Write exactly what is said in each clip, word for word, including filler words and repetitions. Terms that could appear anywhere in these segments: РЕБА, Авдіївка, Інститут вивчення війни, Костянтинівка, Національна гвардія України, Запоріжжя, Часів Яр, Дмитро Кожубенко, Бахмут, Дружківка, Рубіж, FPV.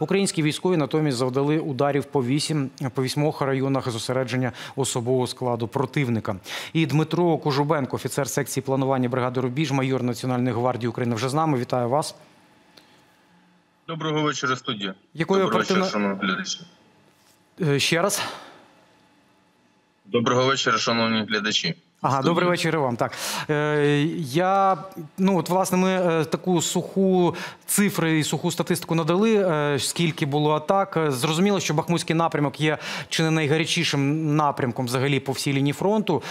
Українські військові натомість завдали ударів по вісім, по вісьмох районах зосередження особового складу противника. І Дмитро Кожубенко, офіцер секції планування бригади «Рубіж», майор Національної гвардії України вже з нами. Вітаю вас. Доброго вечора, студія. Якою оперативно... Ще раз. Доброго вечора, шановні глядачі. Ага, добрий вечір і вам. Так. Я, ну, от, власне, ми таку суху цифри і суху статистику надали, скільки було атак. Зрозуміло, що Бахмутський напрямок є чи не найгарячішим напрямком взагалі по всій лінії фронту.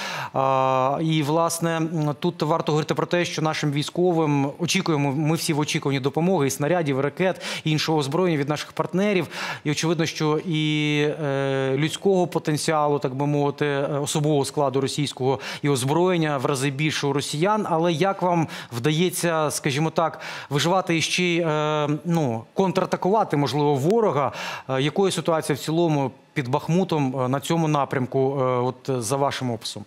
І, власне, тут варто говорити про те, що нашим військовим очікуємо, ми всі в очікуванні допомоги, і снарядів, і ракет, і іншого озброєння від наших партнерів. І очевидно, що і людського потенціалу, так би мовити, особового складу російського і озброєння в рази більше у росіян. Але як вам вдається, скажімо так, виживати і ще, ну, контратакувати, можливо, ворога? Якою ситуація в цілому під Бахмутом на цьому напрямку, от за вашим описом?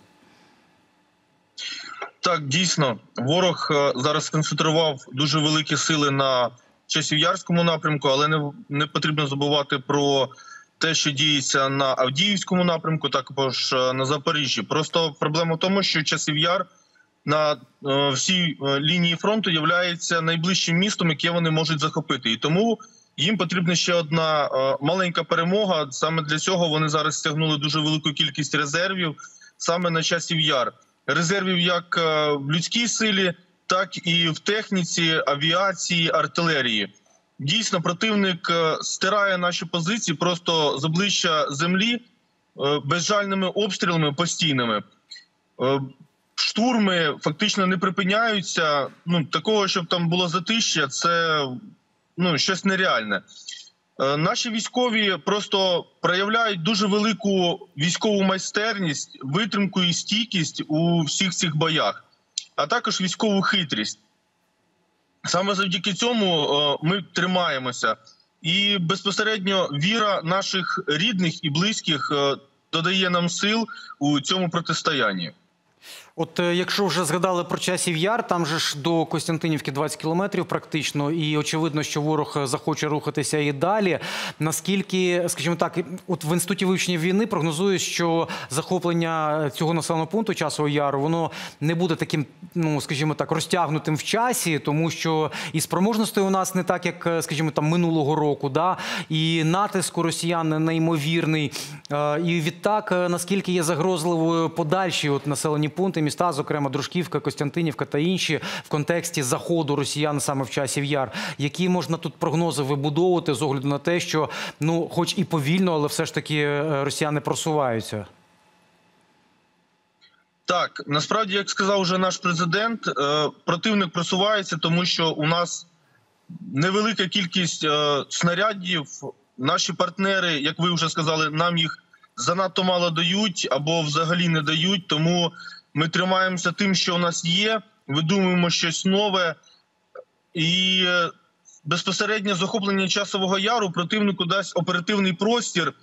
Так, дійсно, ворог зараз сконцентрував дуже великі сили на Часів'ярському напрямку, але не, не потрібно забувати про те, що діється на Авдіївському напрямку, також на Запоріжжі. Просто проблема в тому, що Часів Яр на всій лінії фронту являється найближчим містом, яке вони можуть захопити. І тому їм потрібна ще одна маленька перемога. Саме для цього вони зараз стягнули дуже велику кількість резервів саме на Часів Яр. Резервів як в людській силі, так і в техніці, авіації, артилерії. Дійсно, противник стирає наші позиції просто з обличчя землі безжальними обстрілами постійними. Штурми фактично не припиняються. Ну, такого, щоб там було затишчя, це, ну, щось нереальне. Наші військові просто проявляють дуже велику військову майстерність, витримку і стійкість у всіх цих боях, а також військову хитрість. Саме завдяки цьому ми тримаємося. І безпосередньо віра наших рідних і близьких додає нам сил у цьому протистоянні. От якщо вже згадали про Часів Яр, там же ж до Костянтинівки двадцять кілометрів практично, і очевидно, що ворог захоче рухатися і далі. Наскільки, скажімо так, от в Інституті вивчення війни прогнозують, що захоплення цього населеного пункту Часового Яру, воно не буде таким, ну, скажімо так, розтягнутим в часі, тому що і спроможності у нас не так, як, скажімо, там минулого року, да? І натиск у росіян неймовірний, і відтак, наскільки є загрозливою подальші от населені пункти, міста, зокрема Дружківка, Костянтинівка та інші, в контексті заходу росіян саме в Часів Яр. Які можна тут прогнози вибудовувати з огляду на те, що, ну, хоч і повільно, але все ж таки росіяни просуваються? Так, насправді, як сказав вже наш президент, противник просувається, тому що у нас невелика кількість снарядів. Наші партнери, як ви вже сказали, нам їх занадто мало дають або взагалі не дають, тому ми тримаємося тим, що у нас є, видумуємо щось нове. І безпосередньо захоплення Часового Яру противнику дасть оперативний простір,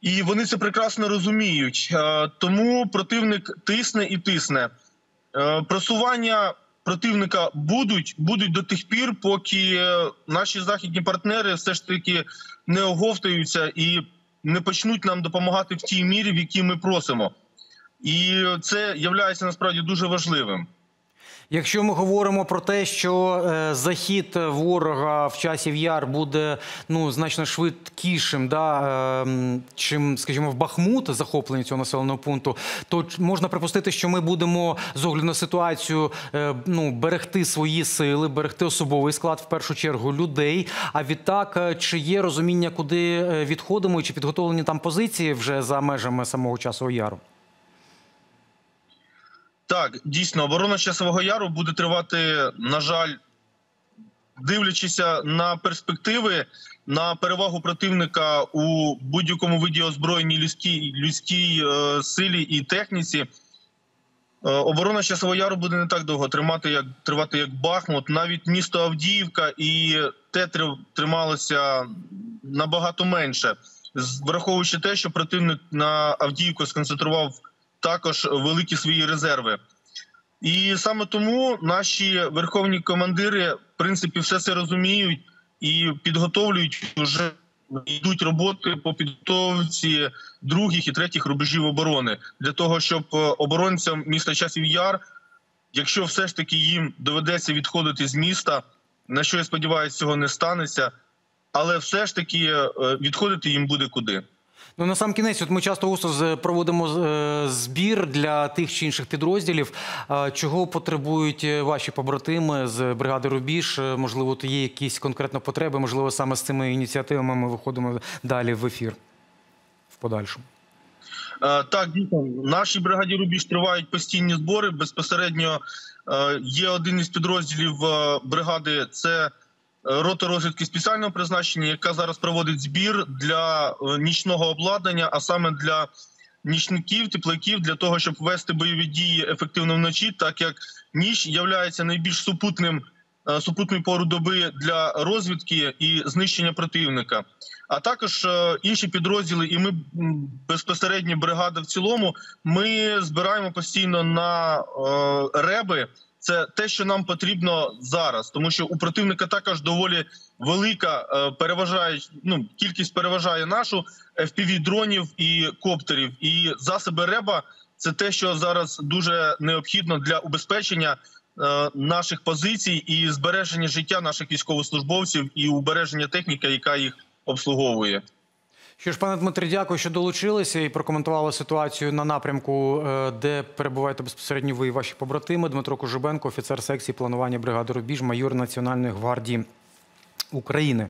і вони це прекрасно розуміють. Тому противник тисне і тисне. Просування противника будуть, будуть до тих пір, поки наші західні партнери все ж таки не оговтаються і не почнуть нам допомагати в тій мірі, в якій ми просимо. І це є насправді дуже важливим. Якщо ми говоримо про те, що захід ворога в Часів Яр буде, ну, значно швидкішим, да, чим, скажімо, в Бахмут, захоплення цього населеного пункту, то можна припустити, що ми будемо з огляду на ситуацію, ну, берегти свої сили, берегти особовий склад, в першу чергу людей. А відтак, чи є розуміння, куди відходимо і чи підготовлені там позиції вже за межами самого Часового Яру? Так, дійсно, оборона Часового Яру буде тривати, на жаль, дивлячись на перспективи, на перевагу противника у будь-якому виді озброєній людській, людській е, силі і техніці. Е, оборона Часового Яру буде не так довго тримати, як, тривати, як Бахмут. Навіть місто Авдіївка і те трималося набагато менше, враховуючи те, що противник на Авдіївку сконцентрував також великі свої резерви. І саме тому наші верховні командири, в принципі, все це розуміють і підготовлюють вже. Йдуть роботи по підготовці других і третіх рубежів оборони. Для того, щоб оборонцям міста Часів Яр, якщо все ж таки їм доведеться відходити з міста, на що, я сподіваюся, цього не станеться, але все ж таки відходити їм буде куди. Ну, на сам кінець, от ми часто усто проводимо збір для тих чи інших підрозділів. Чого потребують ваші побратими з бригади «Рубіж»? Можливо, то є якісь конкретно потреби, можливо, саме з цими ініціативами ми виходимо далі в ефір в подальшому. Так, дійсно, в нашій бригаді «Рубіж» тривають постійні збори. Безпосередньо є один із підрозділів бригади – це рота розвідки спеціального призначення, яка зараз проводить збір для нічного обладнання, а саме для нічників, теплаків, для того, щоб вести бойові дії ефективно вночі, так як ніч являється найбільш супутним, супутною пору доби для розвідки і знищення противника. А також інші підрозділи, і ми безпосередньо бригада в цілому, ми збираємо постійно на реби. Це те, що нам потрібно зараз, тому що у противника також доволі велика переважає, ну, кількість переважає нашу еф пі ві-дронів і коптерів. І засоби РЕБА – це те, що зараз дуже необхідно для убезпечення е, наших позицій і збереження життя наших військовослужбовців і убереження техніки, яка їх обслуговує. Що ж, пане Дмитре, дякую, що долучилися і прокоментували ситуацію на напрямку, де перебуваєте безпосередньо ви і ваші побратими. Дмитро Кожубенко, офіцер секції планування бригади «Рубіж», майор Національної гвардії України.